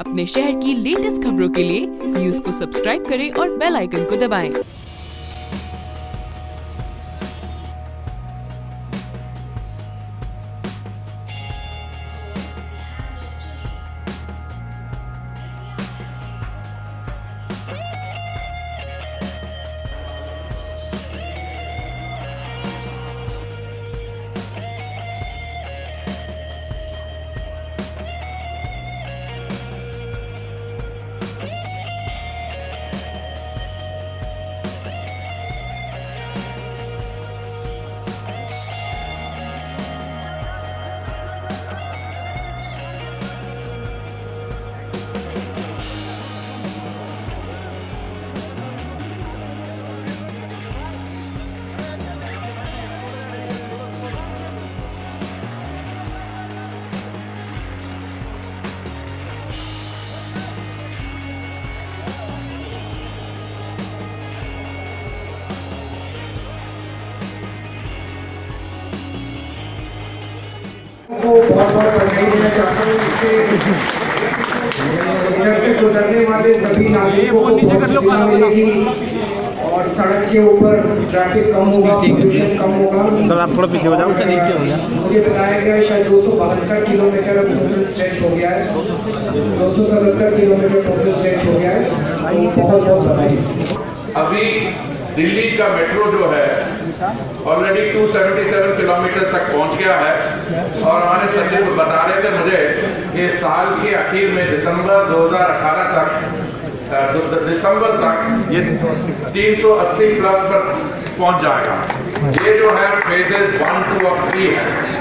अपने शहर की लेटेस्ट खबरों के लिए न्यूज़ को सब्सक्राइब करें और बेल आइकन को दबाएं। बहुत बहुत बधाई देना चाहता हूँ इससे गुजरने वाले सभी नागरिकों को बहुत सुविधा मिलेगी और सड़क के ऊपर ट्रैफिक कम होगा, प्रदूषण कम होगा। सर आप थोड़ा पीछे हो जाओ, मुझे बताया गया शायद 272 किलोमीटर टोटल स्ट्रेच हो गया है, 277 किलोमीटर टोटल स्ट्रेच हो गया है। बहुत बहुत बधाई। अभी दिल्ली का मेट्रो जो है ऑलरेडी 277 किलोमीटर तक पहुंच गया है और हमारे सचिव बता रहे थे मुझे कि साल के आखिर में दिसंबर 2018 तक ये 380 प्लस पर पहुंच जाएगा। ये जो है फेजेस 1, 2 और 3 है।